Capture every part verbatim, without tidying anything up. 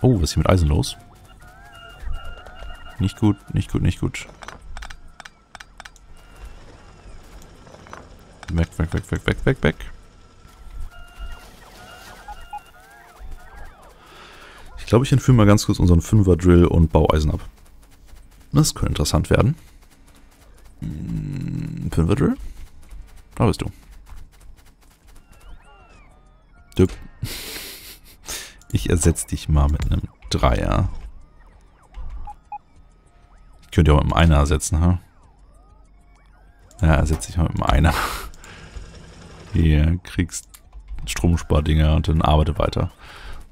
Oh, was ist hier mit Eisen los? Nicht gut, nicht gut, nicht gut. Weg, weg, weg, weg, weg, weg, weg. Ich glaube, ich entführe mal ganz kurz unseren Fünfer-Drill und Baueisen ab. Das könnte interessant werden. Hm, Fünfer-Drill? Da bist du. Düpp. Ich ersetze dich mal mit einem Dreier. Ich könnte ja auch mit einem Einer ersetzen, ha? Ja, ersetze dich mal mit einem Einer. Hier, kriegst Stromspardinger und dann arbeite weiter.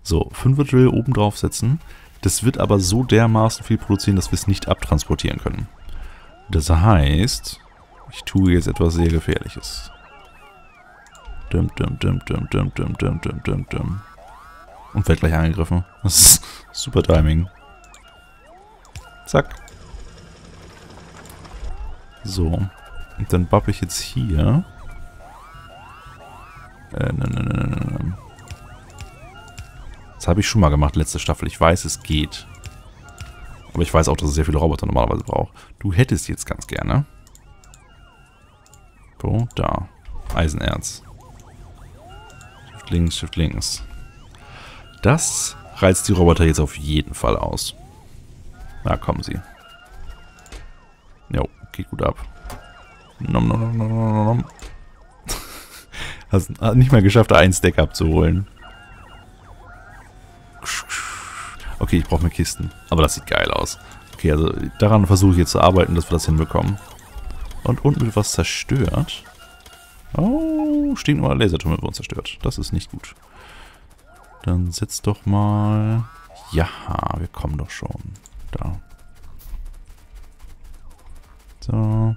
So, Fünfer-Drill oben drauf setzen. Das wird aber so dermaßen viel produzieren, dass wir es nicht abtransportieren können. Das heißt, ich tue jetzt etwas sehr Gefährliches. Dum, dum, dum, dum, dum, dum, dum, dum, dum, dum. Und wird gleich angegriffen. Das ist super Timing. Zack. So. Und dann bappe ich jetzt hier. Äh, nein, nein, nein, nein. Das habe ich schon mal gemacht, letzte Staffel. Ich weiß, es geht. Aber ich weiß auch, dass es sehr viele Roboter normalerweise braucht. Du hättest jetzt ganz gerne. So, da. Eisenerz. Shift links, Shift links. Das reizt die Roboter jetzt auf jeden Fall aus. Da kommen sie. Jo, geht gut ab. Nom, nom, nom, nom, nom, nom. Hast nicht mal geschafft, einen Stack abzuholen. Okay, ich brauche mehr Kisten. Aber das sieht geil aus. Okay, also daran versuche ich jetzt zu arbeiten, dass wir das hinbekommen. Und unten wird was zerstört. Oh, stinknormaler Lasertunnel wird uns zerstört. Das ist nicht gut. Dann setz doch mal... Ja, wir kommen doch schon. Da. So.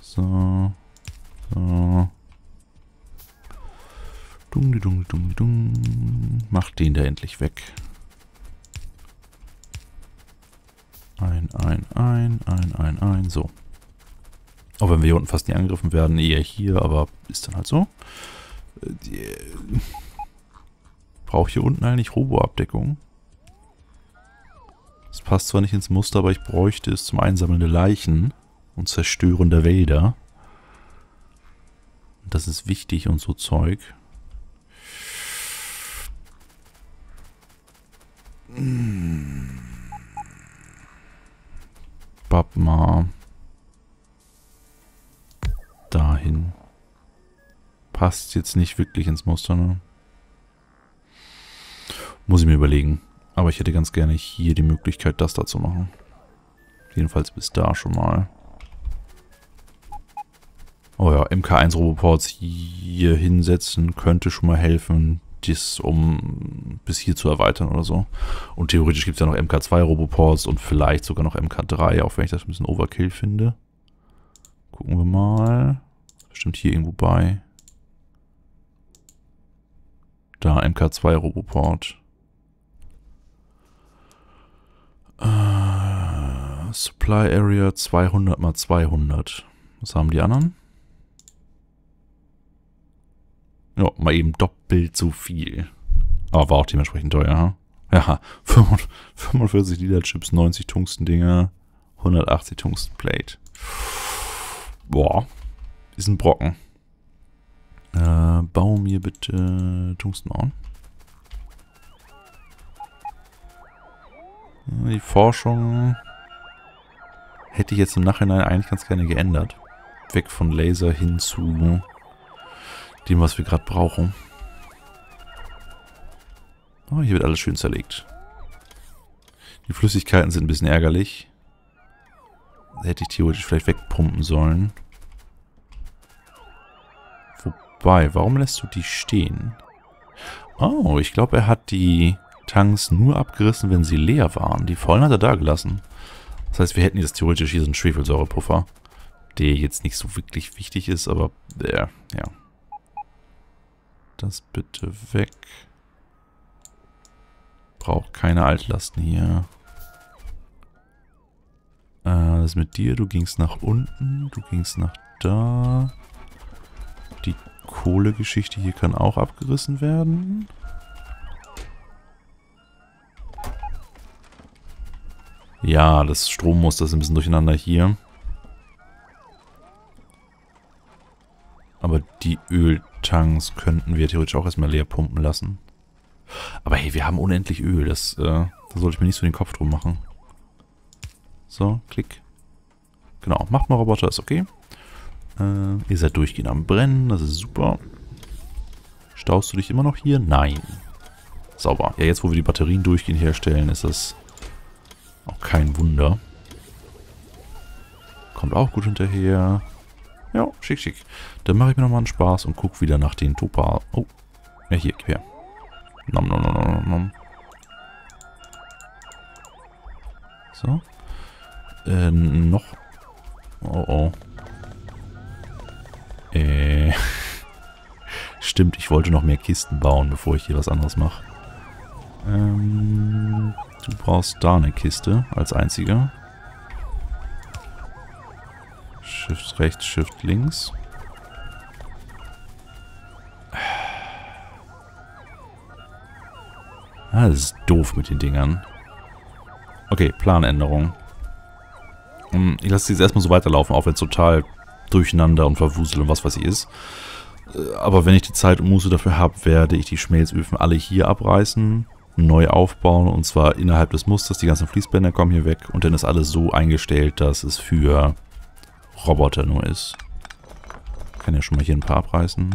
So. So. Dung, dung, dung, dung. Mach den da endlich weg. Ein, ein, ein, ein, ein, ein. So. Auch wenn wir hier unten fast nie angegriffen werden. Eher hier, aber ist dann halt so. Brauche ich hier unten eigentlich Robo-Abdeckung? Das passt zwar nicht ins Muster, aber ich bräuchte es zum Einsammeln der Leichen und Zerstören der Wälder. Das ist wichtig und so Zeug. Babma. Dahin. Passt jetzt nicht wirklich ins Muster, ne? Muss ich mir überlegen. Aber ich hätte ganz gerne hier die Möglichkeit, das da zu machen. Jedenfalls bis da schon mal. Oh ja, M K eins Roboports hier hinsetzen könnte schon mal helfen, dies um bis hier zu erweitern oder so. Und theoretisch gibt es ja noch M K zwei Roboports und vielleicht sogar noch M K drei, auch wenn ich das ein bisschen Overkill finde. Gucken wir mal. Bestimmt hier irgendwo bei. Da, M K zwei Roboport. Uh, Supply Area zweihundert mal zweihundert. Was haben die anderen? Ja, mal eben doppelt so viel. Aber war auch dementsprechend teuer. Huh? Ja, fünfundvierzig Liter Chips, neunzig Tungsten-Dinger, hundertachtzig Tungsten-Plate. Boah, ist ein Brocken. Äh, bau mir bitte Tungstenmauern. Die Forschung hätte ich jetzt im Nachhinein eigentlich ganz gerne geändert. Weg von Laser hin zu dem, was wir gerade brauchen. Oh, hier wird alles schön zerlegt. Die Flüssigkeiten sind ein bisschen ärgerlich. Hätte ich theoretisch vielleicht wegpumpen sollen. Wobei, warum lässt du die stehen? Oh, ich glaube, er hat die Tanks nur abgerissen, wenn sie leer waren. Die vollen hat er da gelassen. Das heißt, wir hätten jetzt theoretisch hier so einen Schwefelsäurepuffer, der jetzt nicht so wirklich wichtig ist, aber äh, ja. Das bitte weg. Braucht keine Altlasten hier. Äh, was ist mit dir? Du gingst nach unten, du gingst nach da. Die Kohlegeschichte hier kann auch abgerissen werden. Ja, das Strommuster ist ein bisschen durcheinander hier. Aber die Öltanks könnten wir theoretisch auch erstmal leer pumpen lassen. Aber hey, wir haben unendlich Öl. Das, äh, da sollte ich mir nicht so den Kopf drum machen. So, klick. Genau, macht mal Roboter, ist okay. Äh, ihr seid durchgehend am Brennen, das ist super. Staust du dich immer noch hier? Nein. Sauber. Ja, jetzt wo wir die Batterien durchgehend herstellen, ist das auch kein Wunder. Kommt auch gut hinterher. Ja, schick, schick. Dann mache ich mir nochmal einen Spaß und gucke wieder nach den Topal. Oh, ja hier, gib her. Nom, nom, nom, nom, nom. So. Äh, noch. Oh, oh. Äh. Stimmt, ich wollte noch mehr Kisten bauen, bevor ich hier was anderes mache. Ähm, du brauchst da eine Kiste als einziger. Shift rechts, Shift links. Ah, das ist doof mit den Dingern. Okay, Planänderung. Ich lasse es jetzt erstmal so weiterlaufen, auch wenn es total durcheinander und verwuselt und was weiß ich ist. Aber wenn ich die Zeit und Muße dafür habe, werde ich die Schmelzöfen alle hier abreißen, neu aufbauen und zwar innerhalb des Musters. Die ganzen Fließbänder kommen hier weg und dann ist alles so eingestellt, dass es für Roboter nur ist. Ich kann ja schon mal hier ein paar abreißen.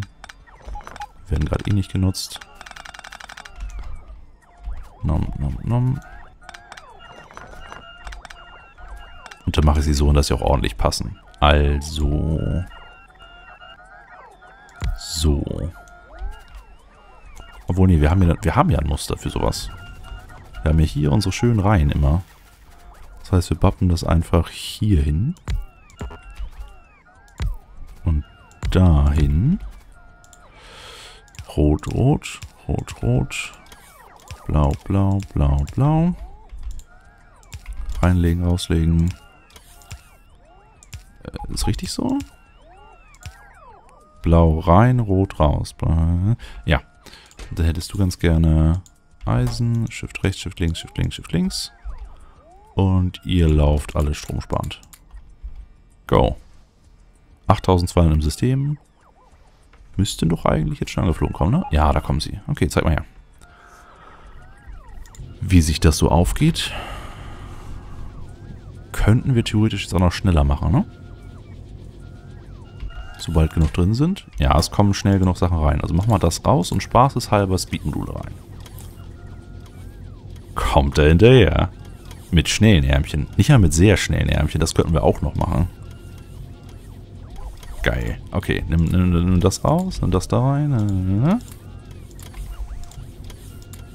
Die werden gerade eh nicht genutzt. Nom, nom, nom. Und dann mache ich sie so, dass sie auch ordentlich passen. Also. So. Obwohl, nee, wir haben, ja, wir haben ja ein Muster für sowas. Wir haben ja hier unsere schönen Reihen immer. Das heißt, wir bappen das einfach hier hin. Und dahin. Rot, rot, rot, rot. Blau, blau, blau, blau. Reinlegen, rauslegen. Ist richtig so? Blau rein, rot raus. Ja. Da hättest du ganz gerne Eisen. Shift rechts, Shift links, Shift links, Shift links. Und ihr lauft alle stromsparend. Go. achttausendzweihundert im System. Müssten doch eigentlich jetzt schon angeflogen kommen, ne? Ja, da kommen sie. Okay, zeig mal her. Wie sich das so aufgeht. Könnten wir theoretisch jetzt auch noch schneller machen, ne? Sobald genug drin sind. Ja, es kommen schnell genug Sachen rein. Also machen wir das raus und spaßeshalber Speedmodule rein. Kommt da hinterher. Mit schnellen Ärmchen. Nicht mal mit sehr schnellen Ärmchen. Das könnten wir auch noch machen. Geil. Okay, nimm, nimm, nimm das raus, nimm das da rein.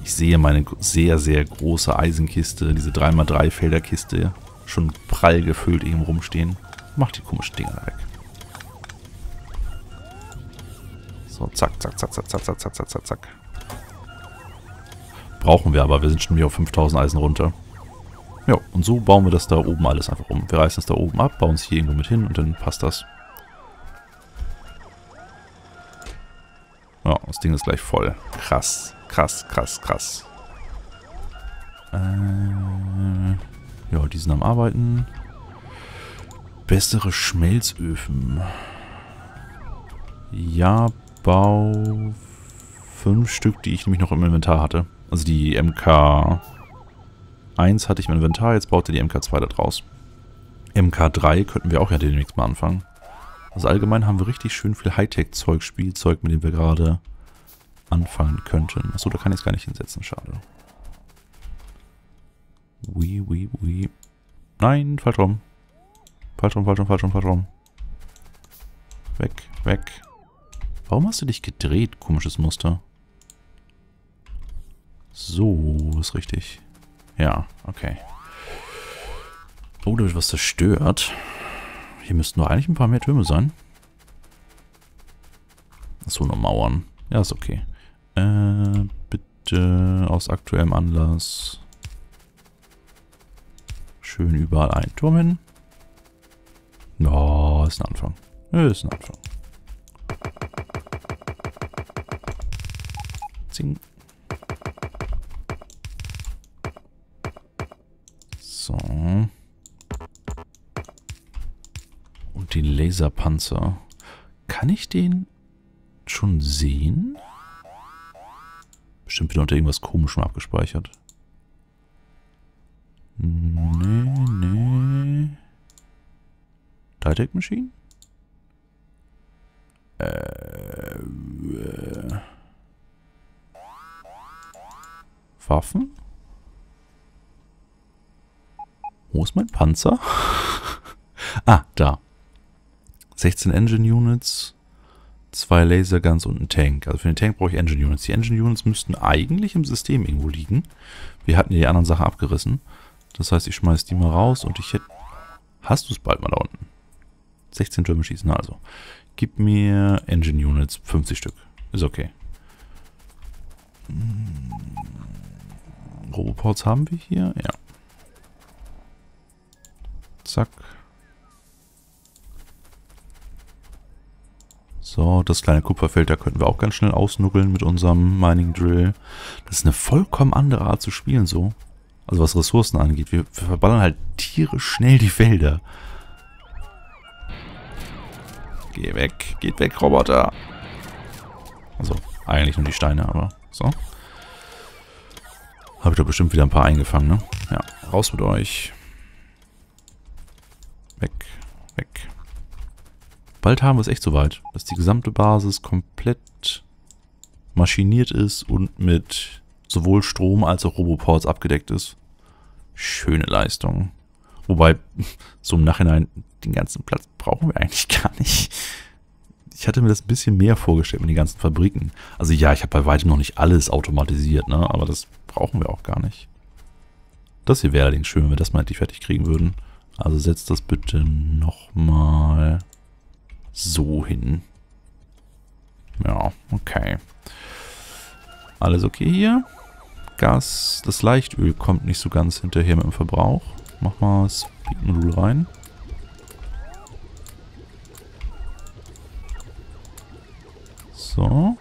Ich sehe meine sehr, sehr große Eisenkiste, diese drei mal drei Felderkiste, schon prall gefüllt eben rumstehen. Mach die komischen Dinger weg. So, zack, zack, zack, zack, zack, zack, zack, zack, zack. Brauchen wir aber, wir sind schon wieder auf fünftausend Eisen runter. Ja, und so bauen wir das da oben alles einfach um. Wir reißen das da oben ab, bauen es hier irgendwo mit hin und dann passt das. Ja, das Ding ist gleich voll. Krass, krass, krass, krass. Äh... Ja, die sind am Arbeiten. Bessere Schmelzöfen. Ja, bau fünf Stück, die ich nämlich noch im Inventar hatte. Also die M K eins hatte ich im Inventar, jetzt baut er die M K zwei da draus. M K drei könnten wir auch ja demnächst mal anfangen. Also allgemein haben wir richtig schön viel Hightech-Zeug, Spielzeug, mit dem wir gerade anfangen könnten. Achso, da kann ich es gar nicht hinsetzen, schade. Ui, ui, ui. Nein, falsch rum. Falsch rum, falsch rum, falsch rum, falsch rum. Weg, weg. Warum hast du dich gedreht? Komisches Muster. So, ist richtig. Ja, okay. Oh, da wird was zerstört. Hier müssten doch eigentlich ein paar mehr Türme sein. Achso, nur Mauern. Ja, ist okay. Äh, bitte aus aktuellem Anlass... Schön überall einen Turm hin. Oh, ist ein Anfang. Ist ein Anfang. Zing. So. die Laserpanzer. Kann ich den schon sehen? Bestimmt wieder unter irgendwas Komischem abgespeichert. Nee, nee. Dytech Machine? Äh, äh. Waffen? Wo ist mein Panzer? Ah, da. sechzehn Engine Units, zwei Laser Guns und ein Tank. Also für den Tank brauche ich Engine Units. Die Engine Units müssten eigentlich im System irgendwo liegen. Wir hatten ja die anderen Sachen abgerissen. Das heißt, ich schmeiße die mal raus und ich hätte... Hast du es bald mal da unten? sechzehn Türme schießen, also. Gib mir Engine Units, fünfzig Stück. Ist okay. Roboports haben wir hier? Ja. Zack. So, das kleine Kupferfeld, da könnten wir auch ganz schnell ausnuggeln mit unserem Mining Drill. Das ist eine vollkommen andere Art zu spielen so. Also was Ressourcen angeht. Wir, wir verballern halt tierisch schnell die Felder. Geh weg. Geht weg, Roboter. Also, eigentlich nur die Steine, aber so. Habe ich doch bestimmt wieder ein paar eingefangen, ne? Ja, raus mit euch. Weg, weg. Bald haben wir es echt soweit, dass die gesamte Basis komplett maschiniert ist und mit sowohl Strom als auch Roboports abgedeckt ist. Schöne Leistung. Wobei, so im Nachhinein, den ganzen Platz brauchen wir eigentlich gar nicht. Ich hatte mir das ein bisschen mehr vorgestellt mit den ganzen Fabriken. Also ja, ich habe bei weitem noch nicht alles automatisiert, ne? Aber das brauchen wir auch gar nicht. Das hier wäre allerdings schön, wenn wir das mal endlich fertig kriegen würden. Also setzt das bitte nochmal so hin. Ja, okay. Alles okay hier. Gas, das Leichtöl kommt nicht so ganz hinterher mit dem Verbrauch. Mach mal das Speed-Modul rein. So.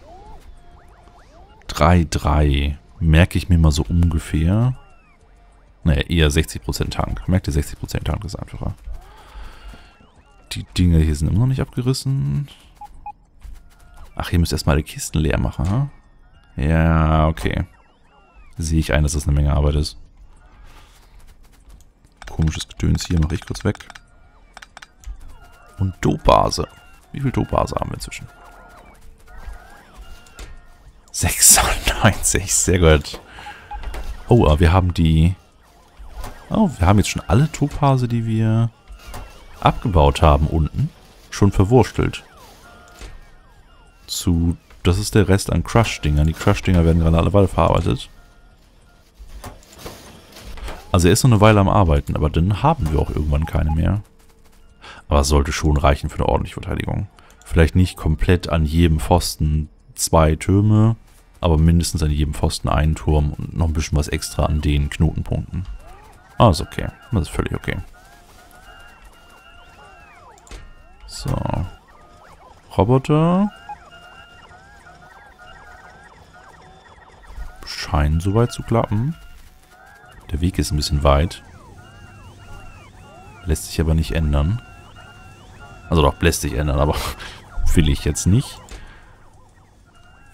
drei Komma drei. Merke ich mir mal so ungefähr. Naja, eher sechzig Prozent Tank. Merkt ihr, sechzig Prozent Tank ist einfacher. Die Dinger hier sind immer noch nicht abgerissen. Ach, hier müsst ihr erstmal die Kisten leer machen, ha? Ja, okay. Sehe ich ein, dass das eine Menge Arbeit ist. Komisches Gedöns hier, mache ich kurz weg. Und Dopase. Wie viel Dopase haben wir inzwischen? sechsundneunzig, sehr gut. Oh, aber wir haben die... Oh, wir haben jetzt schon alle Topase, die wir abgebaut haben unten, schon verwurstelt. Zu... Das ist der Rest an Crush-Dingern. Die Crush-Dinger werden gerade alle weiter verarbeitet. Also er ist noch eine Weile am Arbeiten, aber dann haben wir auch irgendwann keine mehr. Aber es sollte schon reichen für eine ordentliche Verteidigung. Vielleicht nicht komplett an jedem Pfosten zwei Türme, aber mindestens an jedem Pfosten einen Turm und noch ein bisschen was extra an den Knotenpunkten. Ah, ist okay. Das ist völlig okay. So. Roboter. Scheinen soweit zu klappen. Der Weg ist ein bisschen weit. Lässt sich aber nicht ändern. Also doch, lässt sich ändern, aber will ich jetzt nicht.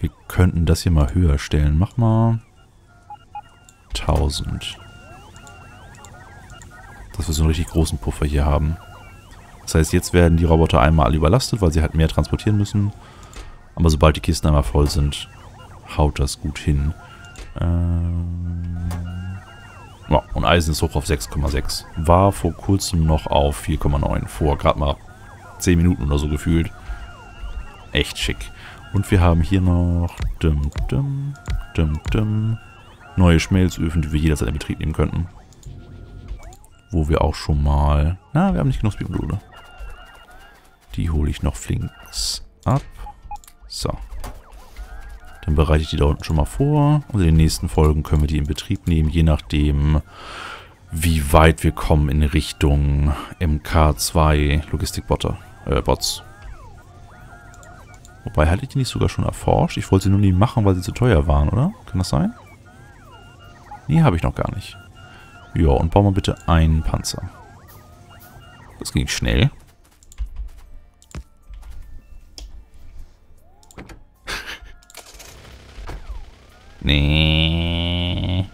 Wir könnten das hier mal höher stellen. Mach mal tausend. Dass wir so einen richtig großen Puffer hier haben. Das heißt, jetzt werden die Roboter einmal alle überlastet, weil sie halt mehr transportieren müssen. Aber sobald die Kisten einmal voll sind, haut das gut hin. Ähm ja, und Eisen ist hoch auf sechs Komma sechs. War vor kurzem noch auf vier Komma neun. Vor gerade mal zehn Minuten oder so gefühlt. Echt schick. Und wir haben hier noch dum, dum, dum, dum, neue Schmelzöfen, die wir jederzeit in Betrieb nehmen könnten. Wo wir auch schon mal... Na, wir haben nicht genug Speedmodule. Die hole ich noch flinks ab. So. Dann bereite ich die da unten schon mal vor. Und in den nächsten Folgen können wir die in Betrieb nehmen, je nachdem, wie weit wir kommen in Richtung M K zwei Logistikbots. Äh, Bots. Wobei, hatte ich die nicht sogar schon erforscht? Ich wollte sie nur nie machen, weil sie zu teuer waren, oder? Kann das sein? Nee, habe ich noch gar nicht. Ja, und bauen wir bitte einen Panzer. Das ging schnell. Nee.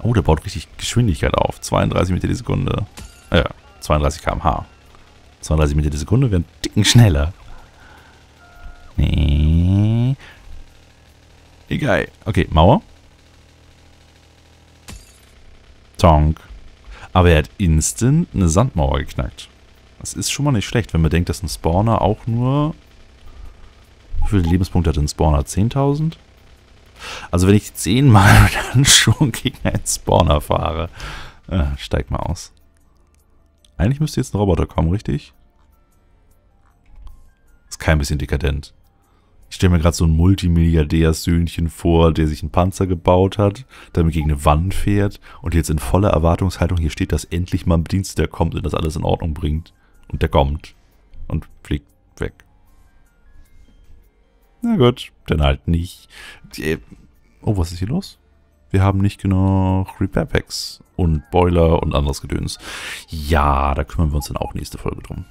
Oh, der baut richtig Geschwindigkeit auf. zweiunddreißig Meter die Sekunde. Äh, zweiunddreißig Kilometer pro Stunde. zweiunddreißig Meter die Sekunde wären einen Ticken schneller. Nee. Egal. Okay, Mauer. Tonk. Aber er hat instant eine Sandmauer geknackt. Das ist schon mal nicht schlecht, wenn man denkt, dass ein Spawner auch nur... Wie viele Lebenspunkte hat ein Spawner? zehntausend? Also wenn ich zehnmal dann schon gegen einen Spawner fahre. Ah, steig mal aus. Eigentlich müsste jetzt ein Roboter kommen, richtig? Ist kein bisschen dekadent. Ich stelle mir gerade so ein Multimilliardär-Söhnchen vor, der sich einen Panzer gebaut hat, damit gegen eine Wand fährt und jetzt in voller Erwartungshaltung hier steht, dass endlich mal ein Bediensteter kommt und das alles in Ordnung bringt. Und der kommt. Und fliegt weg. Na gut, dann halt nicht. Oh, was ist hier los? Wir haben nicht genug Repair Packs und Boiler und anderes Gedöns. Ja, da kümmern wir uns dann auch nächste Folge drum.